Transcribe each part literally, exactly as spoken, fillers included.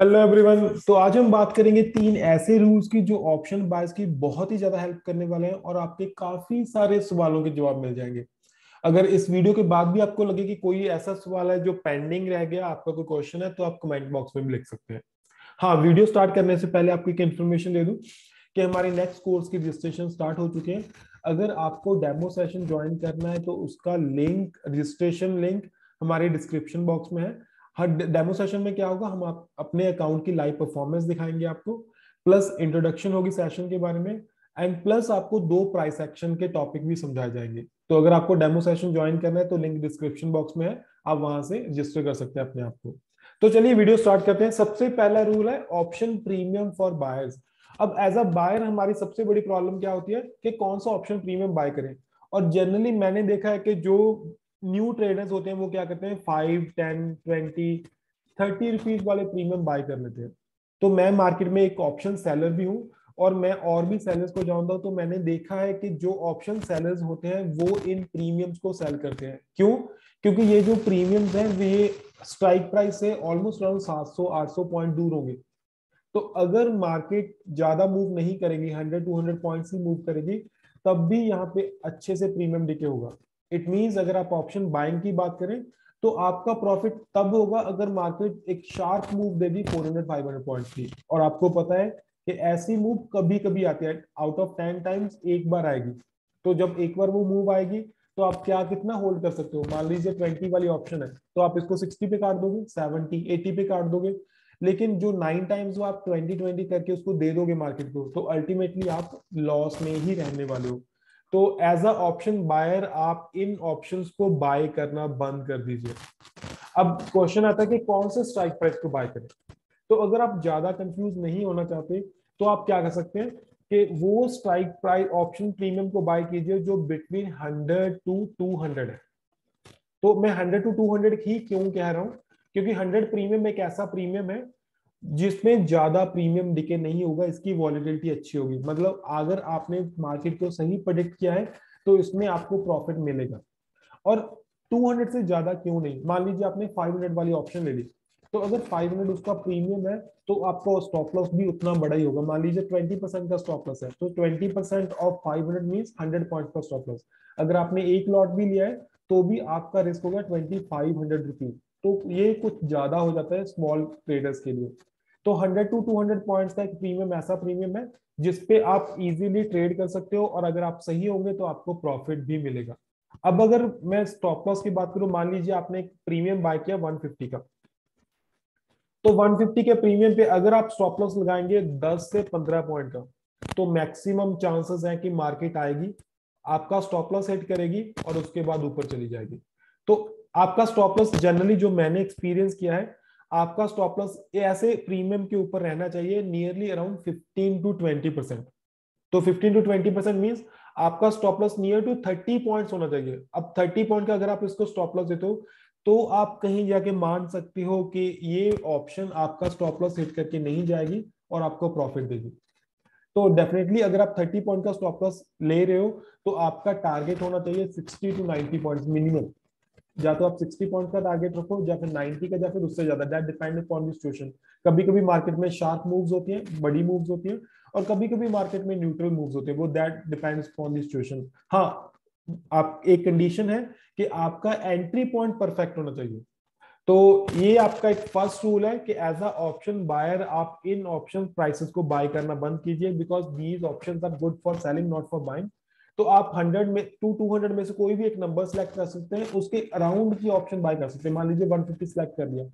Hello everyone. तो आज हम बात करेंगे तीन ऐसे रूल्स की जो ऑप्शन बायस की बहुत ही ज्यादा हेल्प करने वाले हैं और आपके काफी सारे सवालों के जवाब मिल जाएंगे। अगर इस वीडियो के बाद भी आपको लगे कि कोई ऐसा सवाल है जो पेंडिंग रह गया, आपका कोई क्वेश्चन है, तो आप कमेंट बॉक्स में भी लिख सकते हैं। हाँ, वीडियो स्टार्ट करने से पहले आपको एक इन्फॉर्मेशन दे दूं कि हमारे नेक्स्ट कोर्स की रजिस्ट्रेशन स्टार्ट हो चुके हैं। अगर आपको डेमो सेशन ज्वाइन करना है तो उसका लिंक, रजिस्ट्रेशन लिंक हमारे डिस्क्रिप्शन बॉक्स में है। हर डेमो सेशन में क्या होगा, हम आप अपने अकाउंट की लाइव परफॉर्मेंस दिखाएंगे आपको, प्लस इंट्रोडक्शन होगी सेशन के बारे में, एंड प्लस आपको दो प्राइस एक्शन के टॉपिक भी समझाए जाएंगे। तो अगर आपको डेमो सेशन ज्वाइन करना है तो लिंक डिस्क्रिप्शन बॉक्स में है, आप वहां से रजिस्टर कर सकते हैं अपने आप को। तो चलिए वीडियो स्टार्ट करते हैं। सबसे पहला रूल है ऑप्शन प्रीमियम फॉर बायर्स। अब एज अ बायर हमारी सबसे बड़ी प्रॉब्लम क्या होती है कि कौन सा ऑप्शन प्रीमियम बाय करें, और जनरली मैंने देखा है कि जो न्यू ट्रेडर्स होते हैं वो क्या करते हैं, five ten twenty thirty rupees वाले प्रीमियम बाय कर लेते हैं। तो मैं मार्केट में एक ऑप्शन सेलर भी हूँ और मैं और भी सेलर्स को जानता हूँ, तो मैंने देखा है कि जो ऑप्शन सेलर्स होते हैं वो इन प्रीमियम्स को सेल करते हैं। क्यों? क्योंकि ये जो प्रीमियम्स हैं वे स्ट्राइक प्राइस से ऑलमोस्ट अराउंड सात सौ आठ सौ पॉइंट दूर होंगे। तो अगर मार्केट ज्यादा मूव नहीं करेगी, हंड्रेड टू हंड्रेड पॉइंट ही मूव करेगी, तब भी यहाँ पे अच्छे से प्रीमियम डिके होगा। इट मींस अगर आप ऑप्शन बाइंग की बात करें तो आपका प्रॉफिट तब होगा अगर मार्केट एक शार्प मूव दे दी चार सौ पाँच सौ पॉइंट की, और आपको पता है कि ऐसी मूव कभी कभी आती है, आउट ऑफ टेन टाइम्स एक बार आएगी। तो जब एक बार वो मूव आएगी तो आप क्या कितना होल्ड कर सकते हो, मान लीजिए ट्वेंटी वाली ऑप्शन है तो आप इसको सिक्सटी पे काट दोगे, सेवेंटी एटी पे काट दोगे, लेकिन जो नाइन टाइम्स आप ट्वेंटी ट्वेंटी करके उसको दे दोगे मार्केट को, तो अल्टीमेटली आप लॉस में ही रहने वाले हो। तो एज अ ऑप्शन बायर आप इन ऑप्शंस को बाय करना बंद कर दीजिए। अब क्वेश्चन आता है कि कौन से स्ट्राइक प्राइस को बाय करें। तो अगर आप ज्यादा कंफ्यूज नहीं होना चाहते तो आप क्या कर सकते हैं कि वो स्ट्राइक प्राइस ऑप्शन प्रीमियम को बाय कीजिए जो between hundred to two hundred है। तो मैं हंड्रेड टू टू हंड्रेड ही क्यों कह रहा हूं, क्योंकि हंड्रेड प्रीमियम एक ऐसा प्रीमियम है जिसमें ज्यादा प्रीमियम डिके नहीं होगा, इसकी वॉलिटिलिटी अच्छी होगी। मतलब अगर आपने मार्केट को सही प्रेडिक्ट किया है तो इसमें आपको प्रॉफिट मिलेगा। और दो सौ से ज्यादा क्यों नहीं, मान लीजिए आपने पाँच सौ वाली ऑप्शन ले ली, तो अगर पाँच सौ उसका प्रीमियम है तो आपका स्टॉप लॉस भी उतना बड़ा ही होगा। मान लीजिए बीस परसेंट का स्टॉप लॉस है तो बीस परसेंट ऑफ पाँच सौ मींस हंड्रेड पॉइंट का स्टॉप लॉस। अगर आपने एक लॉट भी लिया है तो भी आपका रिस्क होगा पच्चीस सौ रुपीज। तो ये कुछ ज्यादा हो जाता है स्मॉल ट्रेडर्स के लिए। तो hundred to two hundred points का एक प्रीमियम ऐसा प्रीमियम है जिसपे आप इजीली ट्रेड कर सकते हो, और अगर आप सही होंगे तो आपको प्रॉफिट भी मिलेगा। अब अगर मैं स्टॉप लॉस की बात करूं, मान लीजिए आपने एक प्रीमियम बाय किया एक सौ पचास का, तो एक सौ पचास के प्रीमियम पे अगर आप स्टॉप लॉस लगाएंगे दस से पंद्रह पॉइंट का, तो मैक्सिमम चांसेस है कि मार्केट आएगी, आपका स्टॉप लॉस हिट करेगी और उसके बाद ऊपर चली जाएगी। तो आपका स्टॉप लॉस जनरली जो मैंने एक्सपीरियंस किया है, आपका स्टॉप लॉस ऐसे प्रीमियम के ऊपर रहना चाहिए nearly around fifteen to twenty percent. तो fifteen to twenty percent means आपका stop loss near to thirty points होना चाहिए। अब थर्टी पॉइंट का अगर आप इसको स्टॉप लॉस देते हो तो आप कहीं जाके मान सकते हो कि ये ऑप्शन आपका स्टॉप लॉस हिट करके नहीं जाएगी और आपको प्रॉफिट देगी। तो डेफिनेटली अगर आप थर्टी पॉइंट का स्टॉप लॉस ले रहे हो तो आपका टारगेट होना चाहिए sixty to ninety point minimum. या तो आप साठ पॉइंट का टारगेट रखो या फिर नब्बे का, या फिर उससे ज्यादा, that depend upon the situation. कभी कभी मार्केट में शार्प मूव्स होती हैं, बड़ी मूव्स होती हैं, और कभी कभी मार्केट में न्यूट्रल मूव्स होते हैं, वो that depends upon the situation. हाँ, आप एक कंडीशन है कि आपका एंट्री पॉइंट परफेक्ट होना चाहिए। तो ये आपका एक फर्स्ट रूल है कि एज अ ऑप्शन बायर आप इन ऑप्शन प्राइसेस को बाय करना बंद कीजिए, because these options are good for selling not for buying. तो आप हंड्रेड में टू टू हंड्रेड में से कोई भी एक नंबर सिलेक्ट कर सकते हैं, उसके अराउंड की ऑप्शन बाय कर सकते हैं। मान लीजिए एक सौ पचास सिलेक्ट कर लिया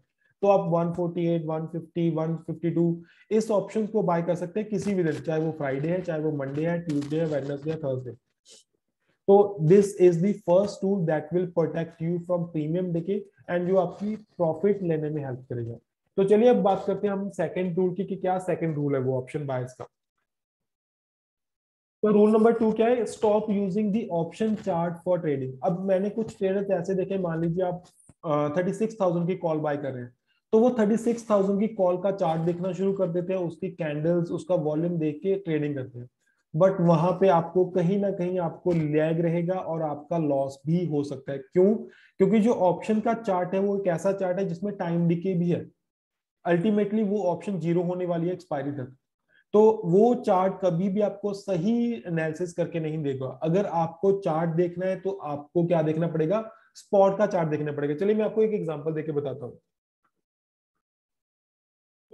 तो आप एक सौ अड़तालीस, एक सौ पचास, एक सौ बावन इस ऑप्शन को बाय कर सकते हैं किसी भी दिन, चाहे वो फ्राइडे है, चाहे वो मंडे है, ट्यूजडे है, वेडनेसडे है, थर्सडे। तो this is the first tool that will protect you from premium decay and जो आपकी प्रॉफिट लेने में हेल्प करेगा। तो चलिए अब बात करते हैं हम सेकेंड रूल की, कि क्या सेकेंड रूल है वो ऑप्शन बायस का। तो रूल नंबर टू क्या है, stop using the option chart for trading. अब मैंने कुछ ट्रेडर्स ऐसे देखे, मान लीजिए आप छत्तीस हज़ार की कॉल बाय कर रहे हैं तो वो छत्तीस हज़ार की कॉल का चार्ट देखना शुरू कर देते हैं, उसकी कैंडल्स, उसका वॉल्यूम देख के ट्रेडिंग करते हैं, बट वहां पे आपको कहीं ना कहीं आपको लैग रहेगा और आपका लॉस भी हो सकता है। क्यों? क्योंकि जो ऑप्शन का चार्ट है वो एक ऐसा चार्ट है जिसमें टाइम डिके भी है। अल्टीमेटली वो ऑप्शन जीरो होने वाली है एक्सपायरी तक। तो वो चार्ट कभी भी आपको सही एनालिसिस करके नहीं देगा। अगर आपको चार्ट देखना है तो आपको क्या देखना पड़ेगा, स्पॉट का चार्ट देखना पड़ेगा। चलिए मैं आपको एक एग्जांपल देके बताता हूँ।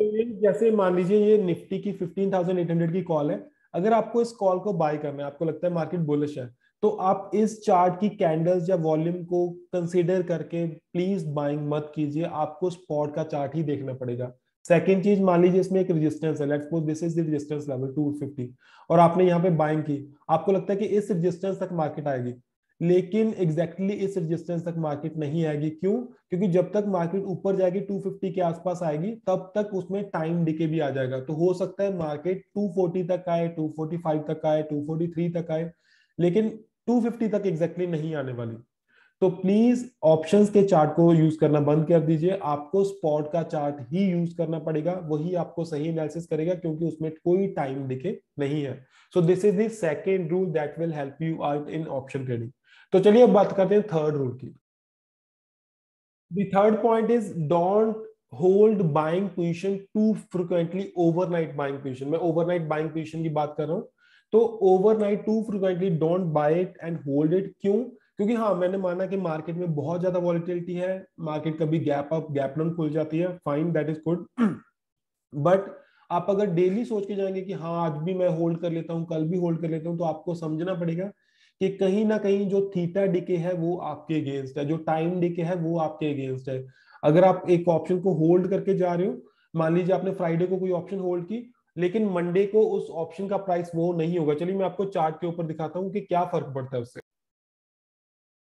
तो जैसे मान लीजिए ये निफ्टी की फिफ्टीन थाउजेंड एट हंड्रेड की कॉल है। अगर आपको इस कॉल को बाय करना है, आपको लगता है मार्केट बुलिश है, तो आप इस चार्ट की कैंडल्स या वॉल्यूम को कंसीडर करके प्लीज बाइंग मत कीजिए, आपको स्पॉट का चार्ट ही देखना पड़ेगा। सेकेंड चीज, मान लीजिए इसमें एक रेजिस्टेंस है, let's suppose this is the resistance level two fifty, और आपने यहाँ पे बाइंग की, आपको लगता है कि इस रेजिस्टेंस तक मार्केट आएगी, लेकिन एग्जैक्टली इस रेजिस्टेंस तक मार्केट नहीं आएगी। क्यों? क्योंकि जब तक मार्केट ऊपर जाएगी टू फिफ्टी के आसपास आएगी, तब तक उसमें टाइम डिके भी आ जाएगा। तो हो सकता है मार्केट टू फोर्टी तक आए, टू फोर्टी फाइव तक आए, टू फोर्टी थ्री तक आए, लेकिन टू फिफ्टी तक एग्जैक्टली नहीं आने वाली। तो प्लीज ऑप्शंस के चार्ट को यूज करना बंद कर दीजिए, आपको स्पॉट का चार्ट ही यूज करना पड़ेगा, वही आपको सही एनालिसिस करेगा, क्योंकि उसमें कोई टाइम डिके नहीं है। So this is the second rule that will help you out in option trading. तो चलिए अब बात करते हैं थर्ड रूल की। The third point is don't hold buying position too frequently overnight buying position. मैं ओवरनाइट बाइंग पोजिशन की बात कर रहा हूँ। तो overnight too frequently don't buy it and hold it. क्यों? क्योंकि हाँ, मैंने माना कि मार्केट में बहुत ज्यादा वॉलिटिलिटी है, मार्केट कभी गैप अप गैप डाउन खुल जाती है, fine, that is good. But आप अगर डेली सोच के जाएंगे कि हाँ आज भी मैं होल्ड कर लेता हूँ, कल भी होल्ड कर लेता हूँ, तो आपको समझना पड़ेगा कि कहीं ना कहीं जो थीटा डिके है वो आपके अगेंस्ट है, जो टाइम डिके है वो आपके अगेंस्ट है। अगर आप एक ऑप्शन को होल्ड करके जा रहे हो, मान लीजिए आपने फ्राइडे को कोई ऑप्शन होल्ड की, लेकिन मंडे को उस ऑप्शन का प्राइस वो नहीं होगा। चलिए मैं आपको चार्ट के ऊपर दिखाता हूँ कि क्या फर्क पड़ता है उससे।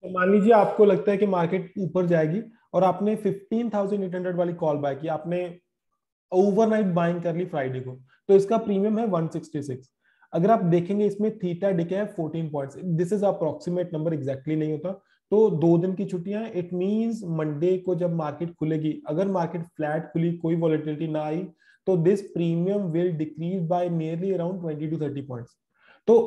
तो मान लीजिए आपको लगता है कि मार्केट ऊपर जाएगी और आपने फिफ्टीन थाउजेंड एट हंड्रेड वाली कॉल बाय की, आपने ओवरनाइट बाइंग कर ली फ्राइडे को, तो इसका प्रीमियम है वन सिक्सटी सिक्स। अगर आप देखेंगे इसमें थीटा डिके है fourteen points. This is approximate number, exactly नहीं होता। तो दो दिन की छुट्टियां, इट मींस मंडे को जब मार्केट खुलेगी, अगर मार्केट फ्लैट खुली, कोई वॉलिटिलिटी ना आई, तो this premium will decrease by nearly around twenty to thirty points. तो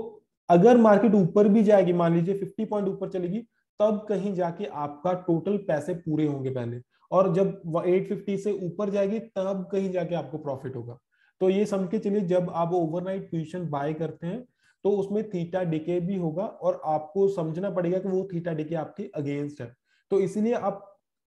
अगर मार्केट ऊपर भी जाएगी, मान लीजिए फिफ्टी पॉइंट ऊपर चलेगी, तब कहीं जाके आपका टोटल पैसे पूरे होंगे पहले, और जब एट फिफ्टी से ऊपर जाएगी तब कहीं जाके आपको प्रॉफिट होगा। तो ये समझ के चलिए, जब आप ओवरनाइट पोजीशन बाय करते हैं तो उसमें थीटा डिके भी होगा और आपको समझना पड़ेगा कि वो थीटा डिके आपके अगेंस्ट है। तो इसीलिए आप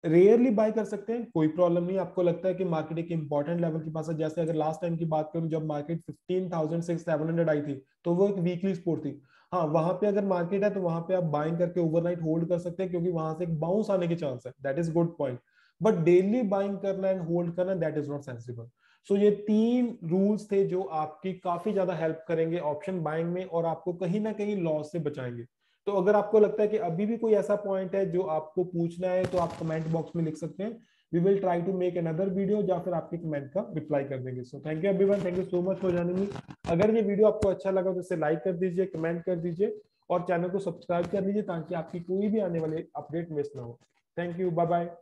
रेयरली बाय कर सकते हैं, कोई प्रॉब्लम नहीं। आपको लगता है कि मार्केट एक इंपॉर्टेंट लेवल के पास है, जैसे अगर लास्ट टाइम की बात करूं जब market fifteen thousand seven hundred आई थी, तो वो एक वीकली सपोर्ट थी। हाँ, वहां पे अगर मार्केट है तो वहां पे आप बाइंग करके ओवरनाइट होल्ड कर सकते हैं, क्योंकि वहां से एक बाउंस आने के चांस है, that is good point. But daily buying करना एंड होल्ड करना, that is not sensible. So ये तीन रूल्स थे जो आपकी काफी ज्यादा हेल्प करेंगे ऑप्शन बाइंग में और आपको कहीं ना कहीं लॉस से बचाएंगे। तो अगर आपको लगता है कि अभी भी कोई ऐसा पॉइंट है जो आपको पूछना है, तो आप कमेंट बॉक्स में लिख सकते हैं, we will try to make another video, या फिर आपके कमेंट का रिप्लाई कर देंगे। So thank you everyone, thank you so much for joining me. अगर ये वीडियो आपको अच्छा लगा तो इसे लाइक कर दीजिए, कमेंट कर दीजिए और चैनल को सब्सक्राइब कर लीजिए, ताकि आपकी कोई भी आने वाली अपडेट मिस ना हो। Thank you, bye bye.